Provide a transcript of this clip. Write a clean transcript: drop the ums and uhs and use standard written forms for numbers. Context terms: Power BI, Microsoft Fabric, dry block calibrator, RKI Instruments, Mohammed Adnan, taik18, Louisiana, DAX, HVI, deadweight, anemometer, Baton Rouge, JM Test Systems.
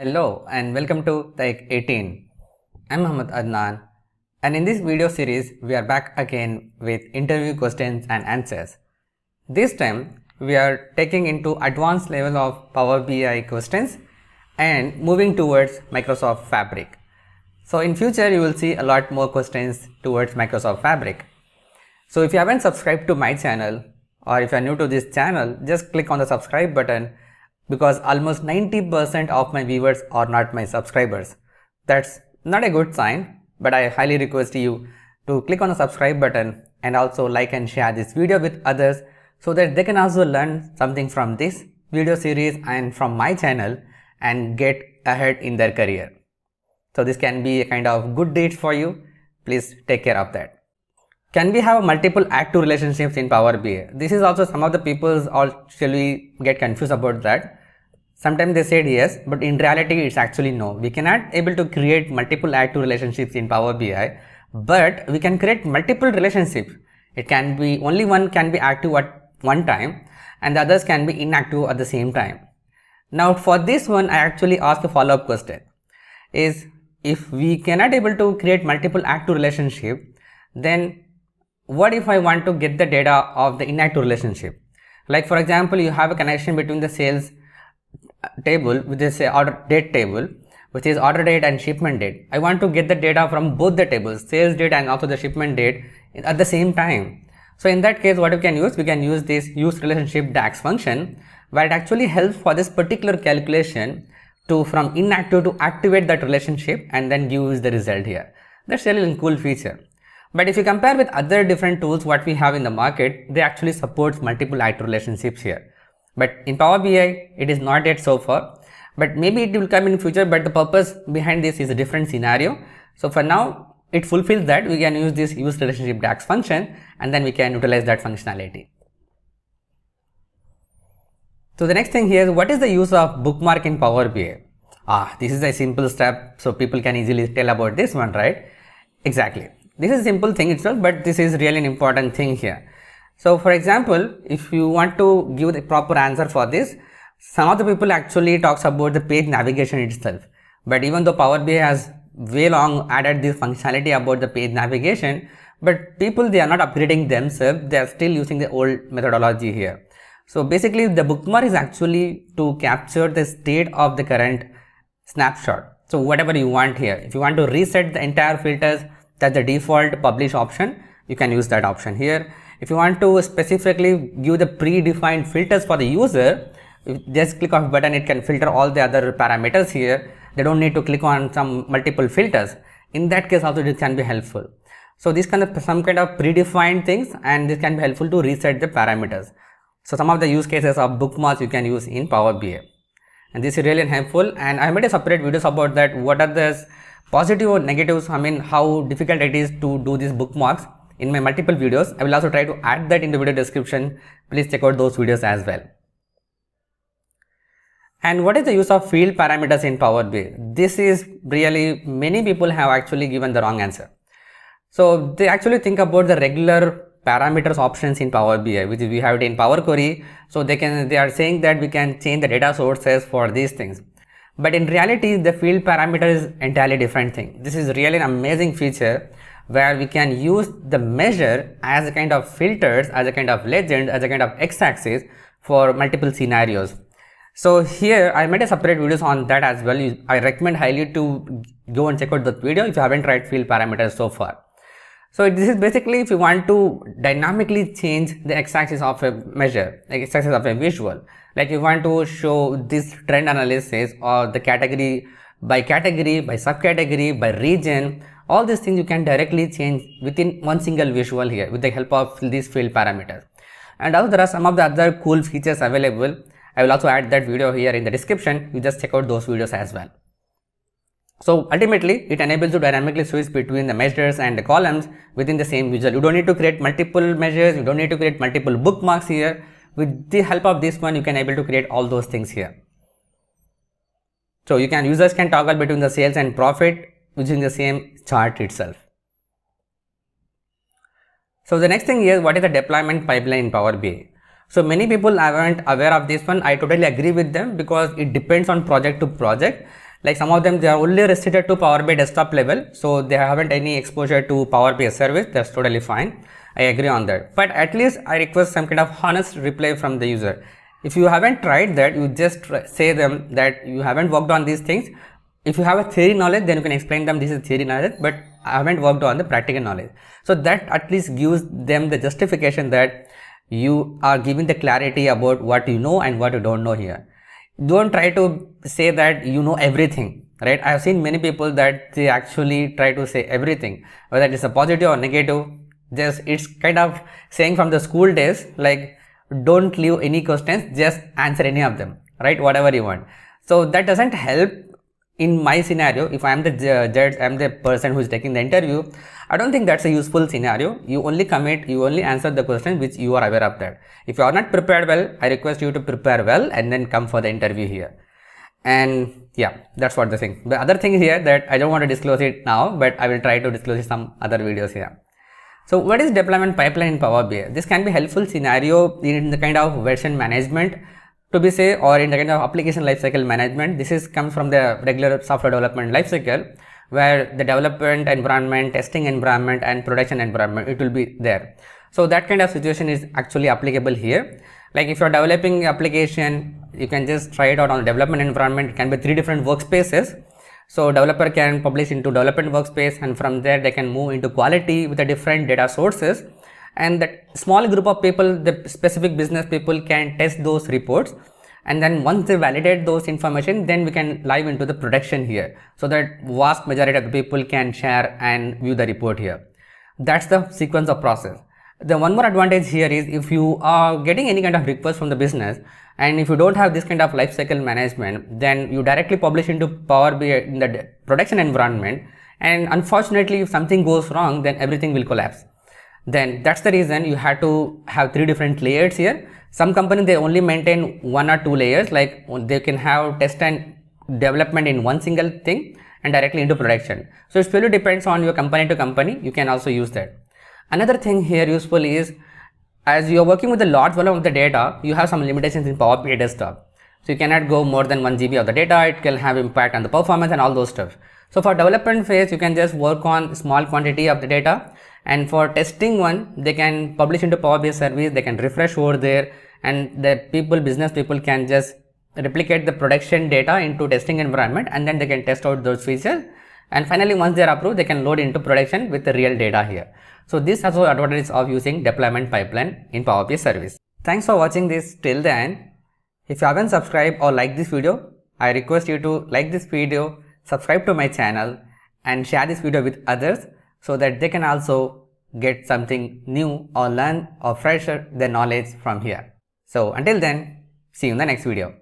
Hello and welcome to taik18. I'm Mohammed Adnan, and in this video series we are back again with interview questions and answers. This time we are taking into advanced level of Power BI questions and moving towards Microsoft Fabric. So in future you will see a lot more questions towards Microsoft Fabric. So if you haven't subscribed to my channel or if you are new to this channel, just click on the subscribe button, because almost 90% of my viewers are not my subscribers. That's not a good sign, but I highly request you to click on the subscribe button and also like and share this video with others so that they can also learn something from this video series and from my channel and get ahead in their career. So this can be a kind of good deed for you. Please take care of that. Can we have multiple act-to relationships in Power BI? This is also some of the people actually get confused about that. Sometimes they said yes, but in reality it's actually no. We cannot able to create multiple act-to relationships in Power BI, but we can create multiple relationships. It can be only one can be active at one time and the others can be inactive at the same time. Now for this one I actually asked a follow-up question is, if we cannot able to create multiple act-to relationship, then what if I want to get the data of the inactive relationship? Like for example, you have a connection between the sales table, which is a order date table, which is order date and shipment date. I want to get the data from both the tables, sales date and also the shipment date at the same time. So in that case, what we can use? We can use this use relationship DAX function, where it actually helps for this particular calculation to from inactive to activate that relationship and then gives the result here. That's really a cool feature. But if you compare with other different tools what we have in the market, they actually support multiple active relationships here. But in Power BI, it is not yet so far. But maybe it will come in future, but the purpose behind this is a different scenario. So for now, it fulfills that. We can use this use relationship DAX function and then we can utilize that functionality. So the next thing here is, what is the use of bookmark in Power BI? This is a simple step, so people can easily tell about this one, right? Exactly. This is a simple thing itself, but this is really an important thing here. So for example, if you want to give the proper answer for this, some of the people actually talks about the page navigation itself. But even though Power BI has way long added this functionality about the page navigation, but people, they are not upgrading themselves. They are still using the old methodology here. So basically the bookmark is actually to capture the state of the current snapshot. So whatever you want here, if you want to reset the entire filters, that's the default publish option. You can use that option here. If you want to specifically give the predefined filters for the user, just click on button, it can filter all the other parameters here. They don't need to click on some multiple filters. In that case also it can be helpful. So this kind of some kind of predefined things, and this can be helpful to reset the parameters. So some of the use cases of bookmarks you can use in Power BI. And this is really helpful, and I made a separate videos about that. What are the positive or negatives, I mean how difficult it is to do these bookmarks in my multiple videos. I will also try to add that in the video description. Please check out those videos as well. And what is the use of field parameters in Power BI? This is really many people have actually given the wrong answer. So they actually think about the regular parameters options in Power BI, which we have it in Power Query. So they are saying that we can change the data sources for these things. But in reality, the field parameter is entirely different thing. This is really an amazing feature where we can use the measure as a kind of filters, as a kind of legend, as a kind of x-axis for multiple scenarios. So here I made a separate videos on that as well. I recommend highly to go and check out that video if you haven't tried field parameters so far. So this is basically if you want to dynamically change the x-axis of a measure, like x-axis of a visual. Like you want to show this trend analysis or the category, by subcategory, by region. All these things you can directly change within one single visual here with the help of these field parameters. And also there are some of the other cool features available. I will also add that video here in the description. You just check out those videos as well. So ultimately, it enables you to dynamically switch between the measures and the columns within the same visual. You don't need to create multiple measures. You don't need to create multiple bookmarks here. With the help of this one, you can able to create all those things here. So you can users can toggle between the sales and profit using the same chart itself. So the next thing is, what is the deployment pipeline in Power BI? So many people aren't aware of this one. I totally agree with them because it depends on project to project. Like some of them, they are only restricted to Power BI desktop level, so they haven't any exposure to Power BI service. That's totally fine. I agree on that. But at least I request some kind of honest reply from the user. If you haven't tried that, you just say them that you haven't worked on these things. If you have a theory knowledge, then you can explain them this is theory knowledge, but I haven't worked on the practical knowledge. So that at least gives them the justification that you are giving the clarity about what you know and what you don't know here. Don't try to say that you know everything, right? I have seen many people that they actually try to say everything, whether it's a positive or negative. Just it's kind of saying from the school days, like don't leave any questions, just answer any of them, right? Whatever you want. So that doesn't help. In my scenario, if I am the judge, I am the person who is taking the interview, I don't think that's a useful scenario. You only commit, you only answer the question which you are aware of that. If you are not prepared well, I request you to prepare well and then come for the interview here. And yeah, that's what the thing. The other thing here that I don't want to disclose it now, but I will try to disclose some other videos here. So what is deployment pipeline in Power BI? This can be helpful scenario in the kind of version management, to be say, or in the kind of application lifecycle management. This is comes from the regular software development lifecycle, where the development environment, testing environment and production environment, it will be there. So that kind of situation is actually applicable here. Like if you're developing application, you can just try it out on the development environment. It can be 3 different workspaces. So developer can publish into development workspace, and from there they can move into quality with the different data sources. And that small group of people, the specific business people, can test those reports, and then once they validate those information, then we can live into the production here, so that vast majority of the people can share and view the report here. That's the sequence of process. The one more advantage here is, if you are getting any kind of request from the business, and if you don't have this kind of lifecycle management, then you directly publish into Power BI in the production environment, and unfortunately if something goes wrong, then everything will collapse. Then that's the reason you had to have 3 different layers here. Some companies, they only maintain 1 or 2 layers, like they can have test and development in one single thing and directly into production. So it really depends on your company to company. You can also use that. Another thing here useful is, as you are working with a large volume of the data, you have some limitations in Power BI desktop. So you cannot go more than 1 GB of the data. It can have impact on the performance and all those stuff. So for development phase, you can just work on small quantity of the data. And for testing one, they can publish into Power BI service, they can refresh over there, and the people, business people, can just replicate the production data into testing environment, and then they can test out those features. And finally, once they are approved, they can load into production with the real data here. So this also advantage of using deployment pipeline in Power BI service. Thanks for watching this till the end. If you haven't subscribed or liked this video, I request you to like this video, subscribe to my channel, and share this video with others, so that they can also get something new or learn or fresher their knowledge from here. So until then, see you in the next video.